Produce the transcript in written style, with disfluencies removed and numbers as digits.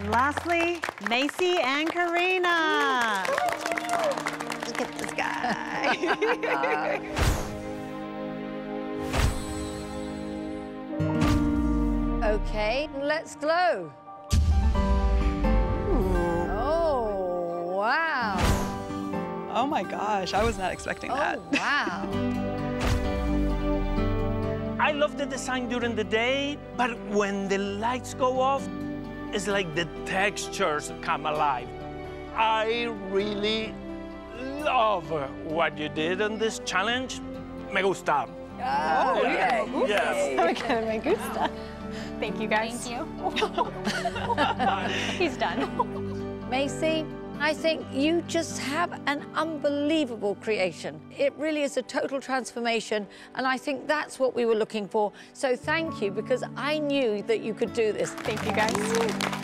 And lastly, Macie and Corina. Look at this guy. Okay, let's glow. Oh my gosh, I was not expecting that. Oh, wow. I love the design during the day, but when the lights go off, it's like the textures come alive. I really love what you did on this challenge. Me gusta. Oh, yeah. Okay. Yes. Okay, me gusta. Thank you, guys. Thank you. He's done. Macie. I think you just have an unbelievable creation. It really is a total transformation, and I think that's what we were looking for. So thank you, because I knew that you could do this. Thank you, guys.